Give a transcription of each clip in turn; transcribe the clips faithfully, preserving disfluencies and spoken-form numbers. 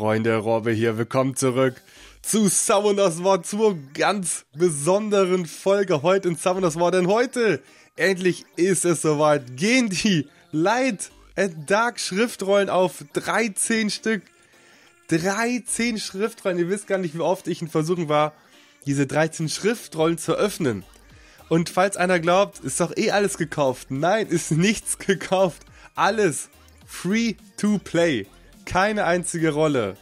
Freunde, Robbe hier, willkommen zurück zu Summoners War, zur ganz besonderen Folge heute in Summoners War, denn heute, endlich ist es soweit, gehen die Light and Dark Schriftrollen auf dreizehn Stück, dreizehn Schriftrollen, ihr wisst gar nicht, wie oft ich in Versuchen war, diese dreizehn Schriftrollen zu öffnen. Und falls einer glaubt, ist doch eh alles gekauft. Nein, ist nichts gekauft. Alles free to play. Keine einzige Rolle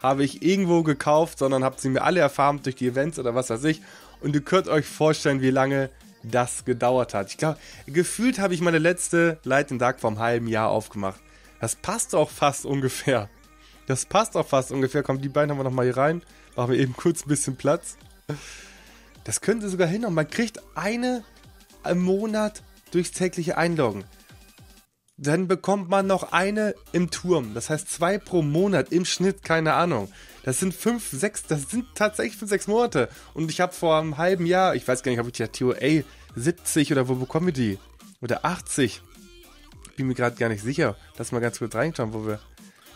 habe ich irgendwo gekauft, sondern habt sie mir alle erfahren durch die Events oder was weiß ich. Und ihr könnt euch vorstellen, wie lange das gedauert hat. Ich glaube, gefühlt habe ich meine letzte Light and Dark vor einem halben Jahr aufgemacht. Das passt auch fast ungefähr. Das passt auch fast ungefähr. Komm, die beiden haben wir nochmal hier rein. Machen wir eben kurz ein bisschen Platz. Das könnte sogar hinhauen. Man kriegt eine im Monat durchs tägliche Einloggen. Dann bekommt man noch eine im Turm. Das heißt zwei pro Monat im Schnitt, keine Ahnung. Das sind fünf, sechs, das sind tatsächlich fünf, sechs Monate. Und ich habe vor einem halben Jahr, ich weiß gar nicht, ob ich die T O A siebzig oder wo bekomme ich die? Oder achtzig. Bin mir gerade gar nicht sicher. Lass mal ganz kurz reinschauen, wo wir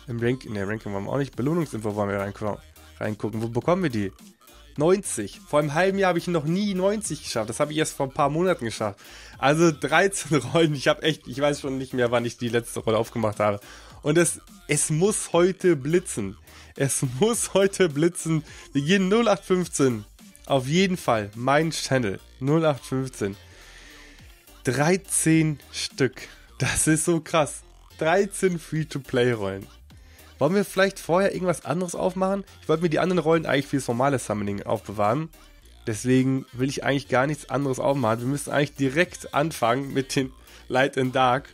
im Ranking, in der Ranking waren wir auch nicht, Belohnungsinfo wollen wir reingucken. Wo bekommen wir die? neunzig. Vor einem halben Jahr habe ich noch nie neunzig geschafft. Das habe ich erst vor ein paar Monaten geschafft. Also dreizehn Rollen. Ich habe echt, ich weiß schon nicht mehr, wann ich die letzte Rolle aufgemacht habe. Und es, es muss heute blitzen. Es muss heute blitzen. Wir gehen null acht fünfzehn. Auf jeden Fall. Mein Channel. null acht fünfzehn. dreizehn Stück. Das ist so krass. dreizehn Free-to-Play-Rollen. Wollen wir vielleicht vorher irgendwas anderes aufmachen? Ich wollte mir die anderen Rollen eigentlich fürs normale Summoning aufbewahren. Deswegen will ich eigentlich gar nichts anderes aufmachen. Wir müssen eigentlich direkt anfangen mit den Light and Dark.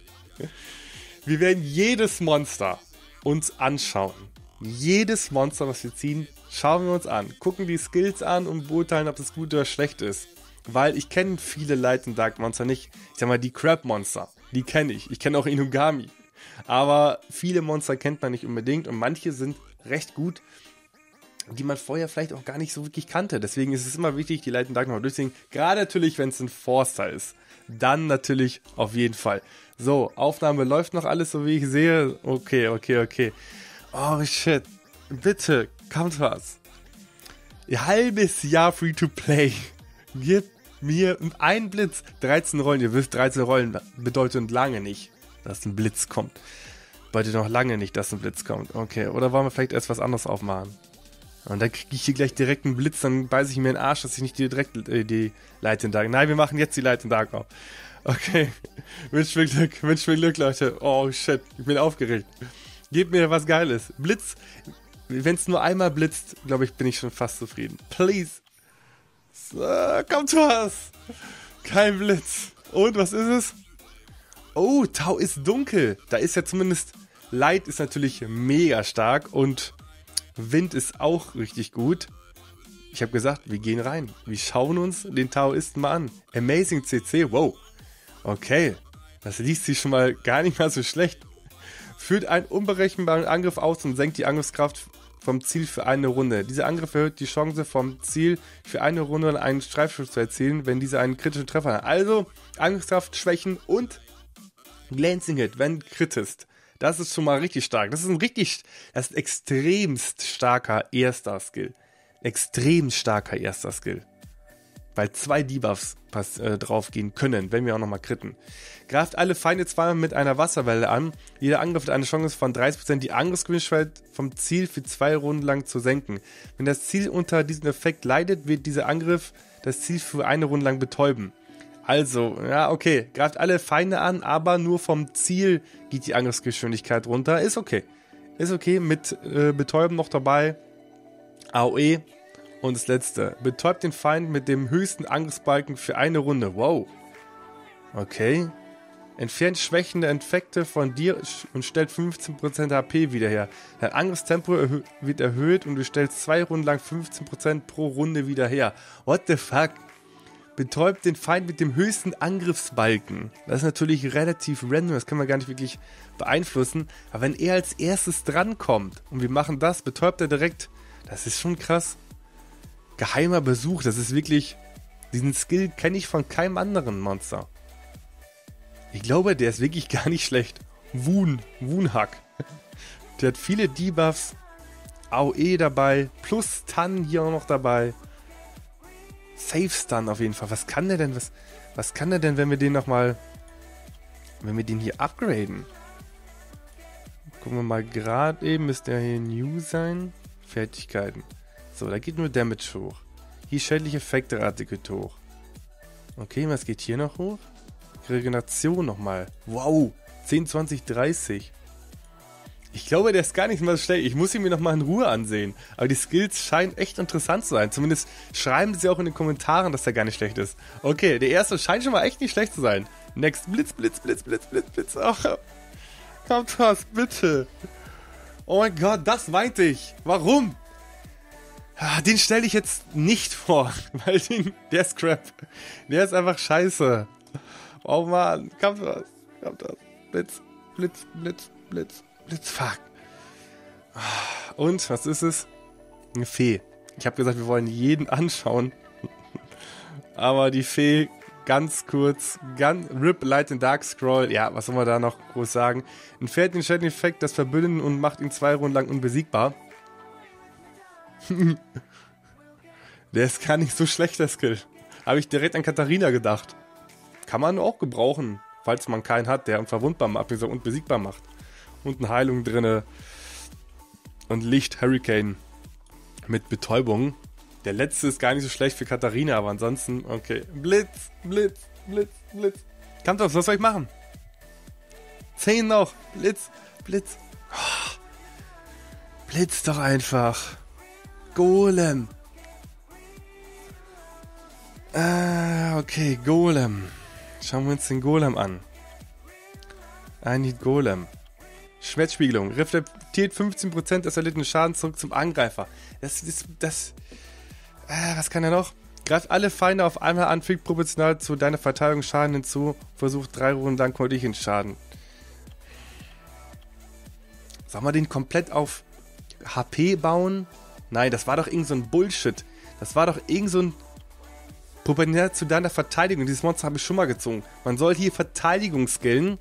Wir werden jedes Monster uns anschauen. Jedes Monster, was wir ziehen, schauen wir uns an. Gucken die Skills an und beurteilen, ob das gut oder schlecht ist. Weil ich kenne viele Light and Dark Monster nicht. Ich sag mal, die Crab Monster, die kenne ich. Ich kenne auch Inugami. Aber viele Monster kennt man nicht unbedingt und manche sind recht gut, die man vorher vielleicht auch gar nicht so wirklich kannte. Deswegen ist es immer wichtig, die Light and Dark nochmal durchzusehen. Gerade natürlich, wenn es ein Forster ist. Dann natürlich auf jeden Fall. So, Aufnahme läuft noch alles, so wie ich sehe. Okay, okay, okay. Oh shit. Bitte, kommt was. Ein halbes Jahr free to play. Gib mir einen Blitz. dreizehn Rollen, ihr wisst, dreizehn Rollen bedeutet lange nicht, dass ein Blitz kommt. Bedeutet noch lange nicht, dass ein Blitz kommt. Okay, oder wollen wir vielleicht erst was anderes aufmachen? Und dann kriege ich hier gleich direkt einen Blitz, dann beiße ich mir in den Arsch, dass ich nicht direkt äh, die Light and Dark... Nein, wir machen jetzt die Light and Dark auf. Okay, wünsch mir Glück, wünsch mir Glück, Leute. Oh, shit, ich bin aufgeregt. Gebt mir was Geiles. Blitz, wenn es nur einmal blitzt, glaube ich, bin ich schon fast zufrieden. Please. So, komm, Thomas. Kein Blitz. Und, was ist es? Oh, Tau ist dunkel. Da ist ja zumindest... Light ist natürlich mega stark und Wind ist auch richtig gut. Ich habe gesagt, wir gehen rein. Wir schauen uns den Taoisten mal an. Amazing C C, wow. Okay, das liest sich schon mal gar nicht mal so schlecht. Führt einen unberechenbaren Angriff aus und senkt die Angriffskraft vom Ziel für eine Runde. Dieser Angriff erhöht die Chance vom Ziel für eine Runde einen Streifschuss zu erzielen, wenn dieser einen kritischen Treffer hat. Also Angriffskraft schwächen und... Glancing Hit, wenn krittest. Das ist schon mal richtig stark. Das ist ein richtig, das ist ein extremst starker erster Skill. Extrem starker erster Skill. Weil zwei Debuffs äh, draufgehen können, wenn wir auch nochmal kritten. Greift alle Feinde zweimal mit einer Wasserwelle an. Jeder Angriff hat eine Chance von dreißig Prozent, die Angriffsgeschwindigkeit vom Ziel für zwei Runden lang zu senken. Wenn das Ziel unter diesem Effekt leidet, wird dieser Angriff das Ziel für eine Runde lang betäuben. Also, ja, okay, greift alle Feinde an, aber nur vom Ziel geht die Angriffsgeschwindigkeit runter. Ist okay. Ist okay, mit äh, Betäuben noch dabei. A O E. Und das letzte. Betäubt den Feind mit dem höchsten Angriffsbalken für eine Runde. Wow. Okay. Entfernt schwächende Effekte von dir und stellt fünfzehn Prozent H P wieder her. Dein Angriffstempo erhö- wird erhöht und du stellst zwei Runden lang fünfzehn Prozent pro Runde wieder her. What the fuck? Betäubt den Feind mit dem höchsten Angriffsbalken. Das ist natürlich relativ random, das kann man gar nicht wirklich beeinflussen. Aber wenn er als erstes drankommt und wir machen das, betäubt er direkt. Das ist schon krass. Geheimer Besuch, das ist wirklich... Diesen Skill kenne ich von keinem anderen Monster. Ich glaube, der ist wirklich gar nicht schlecht. Wun, Wunhack. Der hat viele Debuffs. A O E dabei, plus Stun hier auch noch dabei. Safe Stun auf jeden Fall. Was kann der denn, was, was kann der denn, wenn wir den nochmal, wenn wir den hier upgraden? Gucken wir mal, gerade eben müsste der hier new sein. Fertigkeiten. So, da geht nur Damage hoch. Hier schädliche Effektrate geht hoch. Okay, was geht hier noch hoch? Regeneration nochmal. Wow, zehn, zwanzig, dreißig. Ich glaube, der ist gar nicht mal so schlecht. Ich muss ihn mir nochmal in Ruhe ansehen. Aber die Skills scheinen echt interessant zu sein. Zumindest schreiben sie auch in den Kommentaren, dass der gar nicht schlecht ist. Okay, der erste scheint schon mal echt nicht schlecht zu sein. Next, Blitz, Blitz, Blitz, Blitz, Blitz, Blitz. Oh, kommt was, bitte. Oh mein Gott, das meinte ich. Warum? Den stelle ich jetzt nicht vor, weil den, der ist crap. Der ist einfach scheiße. Oh man, kommt was, kommt was. Blitz, Blitz, Blitz, Blitz, Blitz, fuck. Und, was ist es? Eine Fee. Ich habe gesagt, wir wollen jeden anschauen. Aber die Fee, ganz kurz, ganz, Rip, Light and Dark Scroll. Ja, was soll man da noch groß sagen? Entfährt den Schäden-Effekt, das Verbünden und macht ihn zwei Runden lang unbesiegbar. Der ist gar nicht so schlecht, der Skill. Habe ich direkt an Katharina gedacht. Kann man auch gebrauchen, falls man keinen hat, der unverwundbar macht und besiegbar macht. Und eine Heilung drinne. Und Licht, Hurricane mit Betäubung. Der letzte ist gar nicht so schlecht für Katharina, aber ansonsten, okay. Blitz, Blitz, Blitz, Blitz. Kampfdorf, was soll ich machen? Zehn noch. Blitz, Blitz. Oh. Blitz doch einfach. Golem. Ah, okay, Golem. Schauen wir uns den Golem an. Ein Golem. Schmerzspiegelung. Reflektiert fünfzehn Prozent des erlittenen Schadens zurück zum Angreifer. Das ist, das... Ah, was kann er noch? Greift alle Feinde auf einmal an, fügt proportional zu deiner Verteidigung Schaden hinzu. Versucht drei Runden lang konnte ich den Schaden. Sollen wir den komplett auf H P bauen? Nein, das war doch irgend so ein Bullshit. Das war doch irgend so ein... Proportional zu deiner Verteidigung. Dieses Monster habe ich schon mal gezogen. Man soll hier Verteidigung skillen.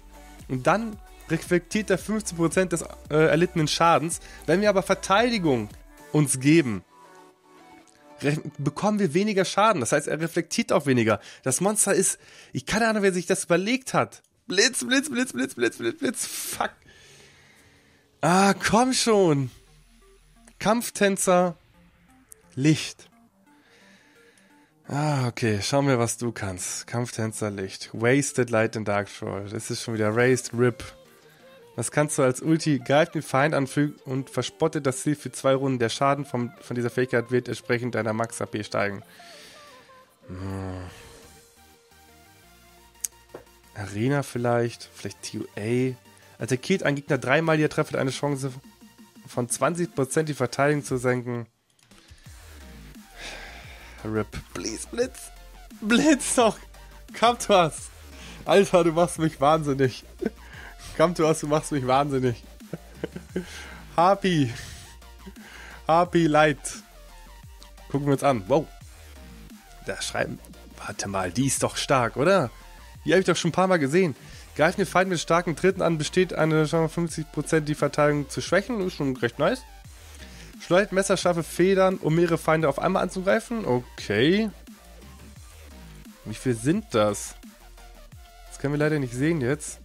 Und dann reflektiert er fünfzehn Prozent des äh, erlittenen Schadens. Wenn wir aber Verteidigung uns geben, bekommen wir weniger Schaden. Das heißt, er reflektiert auch weniger. Das Monster ist... Ich keine Ahnung, wer sich das überlegt hat. Blitz, Blitz, Blitz, Blitz, Blitz, Blitz, Blitz. Fuck. Ah, komm schon. Kampftänzer, Licht. Ah, okay, schauen wir, was du kannst. Kampftänzer, Licht. Wasted, Light and Dark Scroll. Das ist schon wieder Raised, Rip. Was kannst du als Ulti? Greift den Feind an und verspottet das Ziel für zwei Runden. Der Schaden vom, von dieser Fähigkeit wird entsprechend deiner Max-H P steigen. Hm. Arena vielleicht, vielleicht T O A. Attackiert einen Gegner dreimal, ihr trefft eine Chance... von zwanzig Prozent die Verteidigung zu senken. Rip. Please, Blitz. Blitz doch. Com to us. Alter, du machst mich wahnsinnig. Com to us, du machst mich wahnsinnig. Harpy. Harpy Light. Gucken wir uns an. Wow. Da schreiben... Warte mal, die ist doch stark, oder? Die habe ich doch schon ein paar Mal gesehen. Greift den Feind mit starken Tritten an, besteht eine fünfzig Prozent die Verteidigung zu schwächen. Ist schon recht nice. Schleudert messerscharfe Federn, um mehrere Feinde auf einmal anzugreifen. Okay. Wie viel sind das? Das können wir leider nicht sehen jetzt.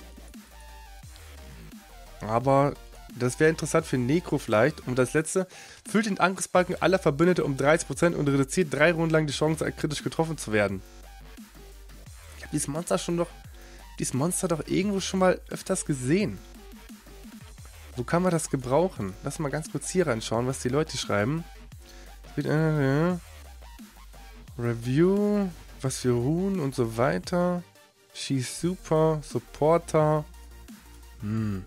Aber das wäre interessant für Necro vielleicht. Und das letzte. Füllt den Angriffsbalken aller Verbündete um dreißig Prozent und reduziert drei Runden lang die Chance, kritisch getroffen zu werden. Ich habe dieses Monster schon doch... Dieses Monster doch irgendwo schon mal öfters gesehen. Wo kann man das gebrauchen? Lass mal ganz kurz hier reinschauen, was die Leute schreiben. Review, was wir ruhen und so weiter. She's super, Supporter. Hm.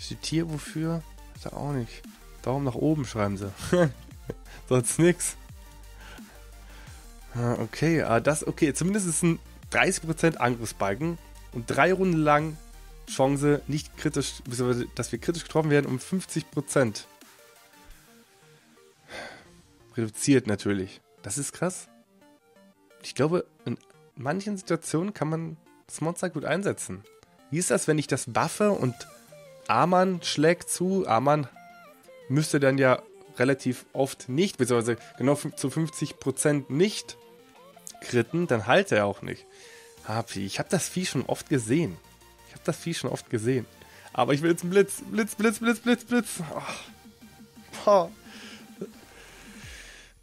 Steht hier wofür? Ist er auch nicht. Daumen nach oben schreiben sie. Sonst nix. Okay, ah, das, okay, zumindest ist ein dreißig Prozent Angriffsbalken und drei Runden lang Chance, nicht kritisch, dass wir kritisch getroffen werden, um fünfzig Prozent. Reduziert natürlich. Das ist krass. Ich glaube, in manchen Situationen kann man das Monster gut einsetzen. Wie ist das, wenn ich das buffe und Aman schlägt zu? Aman müsste dann ja relativ oft nicht, beziehungsweise genau zu fünfzig Prozent nicht kritten, dann halt er auch nicht. Ich habe das Vieh schon oft gesehen. Ich habe das Vieh schon oft gesehen. Aber ich will jetzt einen Blitz. Blitz, Blitz, Blitz, Blitz, Blitz. Oh, oh.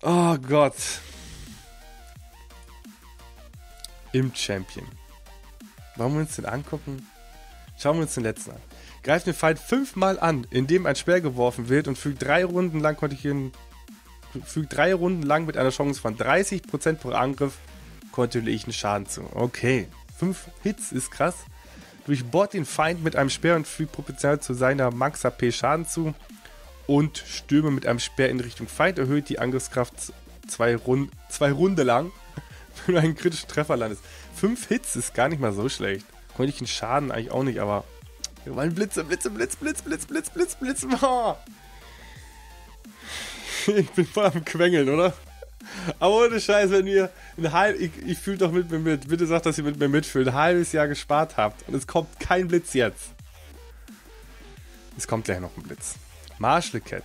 Oh Gott. Im Champion. Wollen wir uns den angucken? Schauen wir uns den letzten an. Greift den Feind fünfmal an, indem ein Speer geworfen wird und fügt drei Runden lang kontinuierlich, fügt drei Runden lang mit einer Chance von dreißig Prozent pro Angriff kontinuierlichen Schaden zu. Okay, fünf Hits ist krass. Durchbohrt den Feind mit einem Speer und fügt proportional zu seiner Max-H P Schaden zu. Und Stürme mit einem Speer in Richtung Feind, erhöht die Angriffskraft zwei, Rund zwei Runde lang, wenn du einen kritischen Treffer landest. Fünf Hits ist gar nicht mal so schlecht. Konnte ich den Schaden eigentlich auch nicht, aber... Wir wollen Blitze, Blitze, Blitz, Blitz, Blitz, Blitz, Blitz, Blitz, Blitz. Oh. Ich bin voll am Quengeln, oder? Aber ohne Scheiß, wenn ihr ein halb... Ich, ich fühle doch mit mir mit. Bitte sagt, dass ihr mit mir mitfühlt. Ein halbes Jahr gespart habt und es kommt kein Blitz jetzt. Es kommt gleich noch ein Blitz. Martial Cat.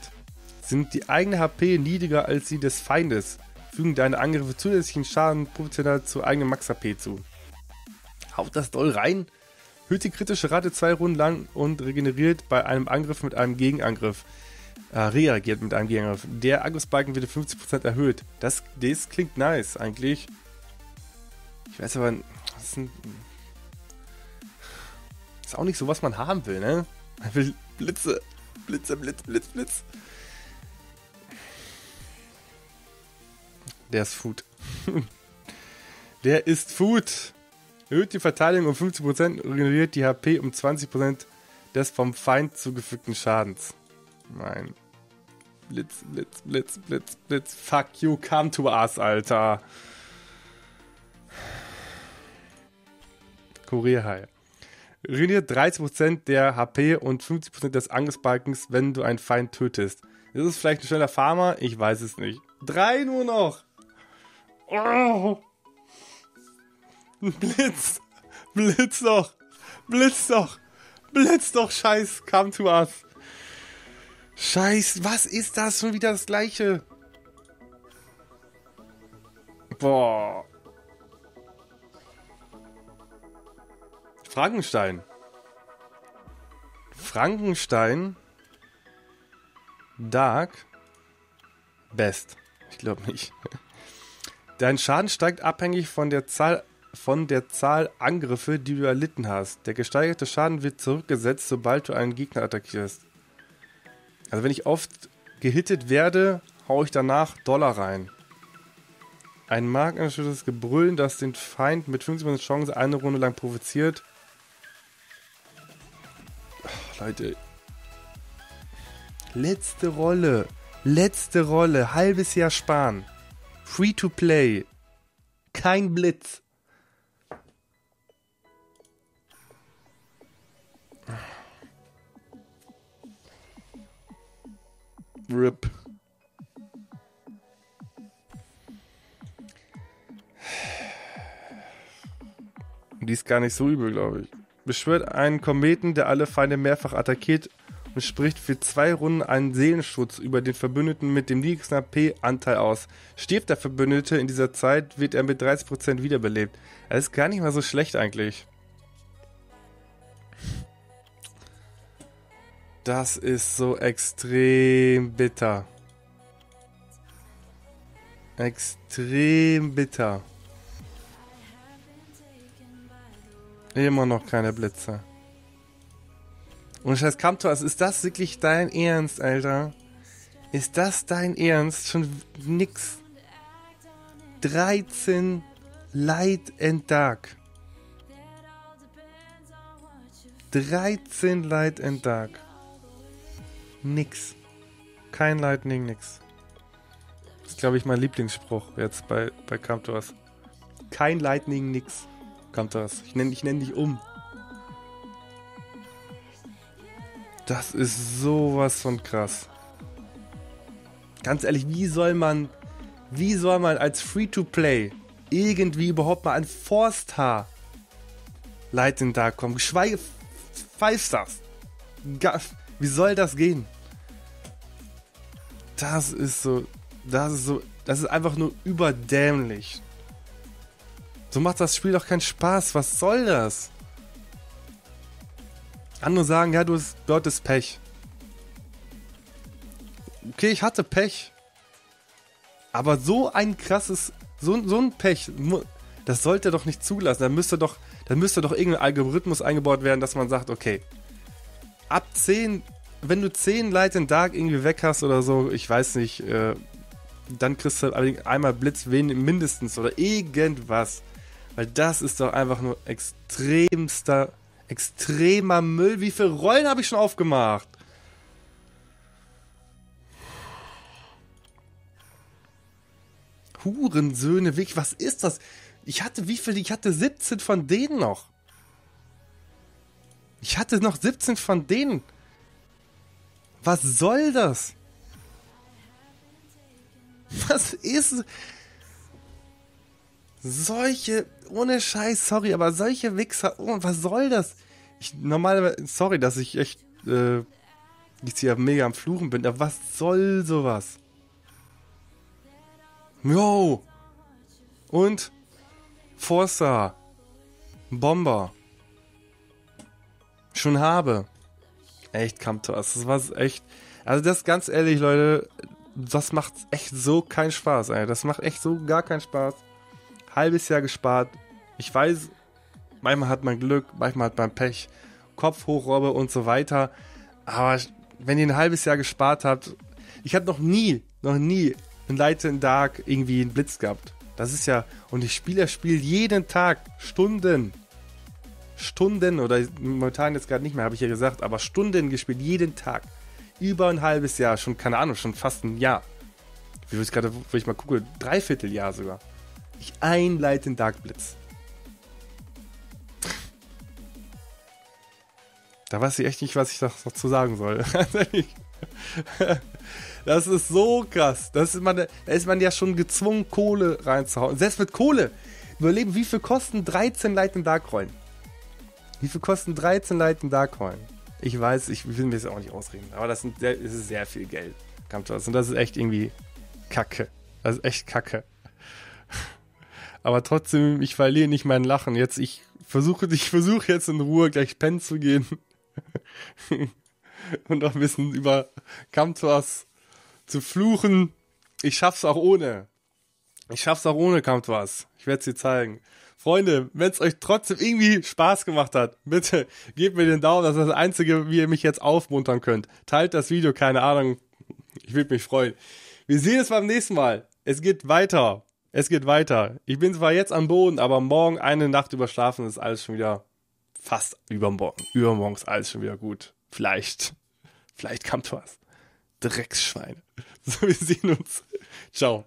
Sind die eigene H P niedriger als die des Feindes, fügen deine Angriffe zusätzlichen Schaden proportional zur eigenen Max-H P zu. Haut das doll rein. Erhöht die kritische Rate zwei Runden lang und regeneriert bei einem Angriff mit einem Gegenangriff. Äh, reagiert mit einem Gegenangriff. Der Angriffsbalken wird fünfzig Prozent erhöht. Das, das klingt nice eigentlich. Ich weiß aber, das ist, ein, das ist auch nicht so, was man haben will, ne? Man will Blitze. Blitze, Blitz, Blitz, Blitz. Der ist Food. Der ist Food. Erhöht die Verteidigung um fünfzig Prozent und regeneriert die H P um zwanzig Prozent des vom Feind zugefügten Schadens. Nein. Blitz, Blitz, Blitz, Blitz, Blitz. Fuck you, Com to us, Alter. Kurierhai. Regeneriert dreißig Prozent der H P und fünfzig Prozent des Angriffsbalkens, wenn du einen Feind tötest. Ist es vielleicht ein schneller Farmer? Ich weiß es nicht. Drei nur noch! Oh. Blitz! Blitz doch! Blitz doch! Blitz doch, scheiß Com to us! Scheiß, was ist das? Schon wieder das Gleiche! Boah! Frankenstein. Frankenstein. Dark. Best. Ich glaube nicht. Dein Schaden steigt abhängig von der Zahl von der Zahl Angriffe, die du erlitten hast. Der gesteigerte Schaden wird zurückgesetzt, sobald du einen Gegner attackierst. Also wenn ich oft gehittet werde, haue ich danach Dollar rein. Ein markerschüttertes Gebrüllen, das den Feind mit fünfzig Prozent Chance eine Runde lang provoziert. Leute. Letzte Rolle. Letzte Rolle. Halbes Jahr sparen. Free to play. Kein Blitz. R I P. Die ist gar nicht so übel, glaube ich. Beschwört einen Kometen, der alle Feinde mehrfach attackiert, und spricht für zwei Runden einen Seelenschutz über den Verbündeten mit dem niedrigsten H P-Anteil aus. Stirbt der Verbündete in dieser Zeit, wird er mit dreißig Prozent wiederbelebt. Das ist gar nicht mal so schlecht eigentlich. Das ist so extrem bitter. Extrem bitter. Immer noch keine Blitze. Und scheiß Com to us, ist das wirklich dein Ernst, Alter? Ist das dein Ernst? Schon nix. dreizehn Light and Dark. dreizehn Light and Dark. Nix. Kein Lightning, nix. Das ist, glaube ich, mein Lieblingsspruch jetzt bei, bei Com to us. Kein Lightning, nix. Com to us. Ich nenne ich nenn dich um. Das ist sowas von krass. Ganz ehrlich, wie soll man, wie soll man als Free-to-Play irgendwie überhaupt mal an Four-Star Light and Dark kommen? Geschweige Five Stars. Wie soll das gehen? Das ist so, das ist so, das ist einfach nur überdämlich. So macht das Spiel doch keinen Spaß, was soll das? Andere sagen, ja, du hattest Pech. Okay, ich hatte Pech. Aber so ein krasses, so, so ein Pech, das sollte doch nicht zulassen. Da müsste doch, da müsste doch irgendein Algorithmus eingebaut werden, dass man sagt, okay, ab zehn, wenn du zehn Light and Dark irgendwie weg hast oder so, ich weiß nicht, äh, dann kriegst du einmal Blitz wenig, mindestens oder irgendwas. Weil das ist doch einfach nur extremster, extremer Müll. Wie viele Rollen habe ich schon aufgemacht? Hurensöhne, wirklich, was ist das? Ich hatte wie viele? Ich hatte siebzehn von denen noch. Ich hatte noch siebzehn von denen. Was soll das? Was ist... Solche... Ohne Scheiß, sorry, aber solche Wichser... Oh, was soll das? Ich normalerweise... Sorry, dass ich echt... Äh, jetzt hier mega am Fluchen bin, aber was soll sowas? Yo! Und... Forza. Bomber. Schon habe. Echt, Com to us. Das war echt... Also das ganz ehrlich, Leute... Das macht echt so keinen Spaß, Alter. Das macht echt so gar keinen Spaß. Halbes Jahr gespart. Ich weiß, manchmal hat man Glück, manchmal hat man Pech. Kopf hoch, Robbe und so weiter. Aber wenn ihr ein halbes Jahr gespart habt... Ich habe noch nie, noch nie in Light and Dark irgendwie einen Blitz gehabt. Das ist ja... Und ich spiele das Spiel jeden Tag. Stunden. Stunden, oder momentan jetzt gerade nicht mehr, habe ich ja gesagt, aber Stunden gespielt, jeden Tag. Über ein halbes Jahr, schon, keine Ahnung, schon fast ein Jahr. Wie ich gerade, wo ich mal gucke, Dreivierteljahr sogar. Ich einleite den Dark Blitz. Da weiß ich echt nicht, was ich dazu sagen soll. Das ist so krass. Das ist man, da ist man ja schon gezwungen, Kohle reinzuhauen. Selbst mit Kohle. Überleben, wie viel kosten dreizehn Light and Dark Rollen? Wie viel kosten dreizehn Light and Dark Rollen? Ich weiß, ich will mir das auch nicht ausreden, aber das, sind, das ist sehr viel Geld. Und das ist echt irgendwie Kacke. Das ist echt Kacke. Aber trotzdem, ich verliere nicht mein Lachen. Jetzt, ich versuche ich versuche jetzt in Ruhe gleich pennen zu gehen. Und auch ein bisschen über Com to us zu fluchen. Ich schaff's auch ohne. Ich schaff's auch ohne Com to us. Ich werde es dir zeigen. Freunde, wenn es euch trotzdem irgendwie Spaß gemacht hat, bitte gebt mir den Daumen, das ist das Einzige, wie ihr mich jetzt aufmuntern könnt. Teilt das Video, keine Ahnung, ich würde mich freuen. Wir sehen uns beim nächsten Mal. Es geht weiter, es geht weiter. Ich bin zwar jetzt am Boden, aber morgen eine Nacht überschlafen ist alles schon wieder fast übermorgen. Übermorgen ist alles schon wieder gut. Vielleicht, vielleicht kommt was. Drecksschweine. So, wir sehen uns. Ciao.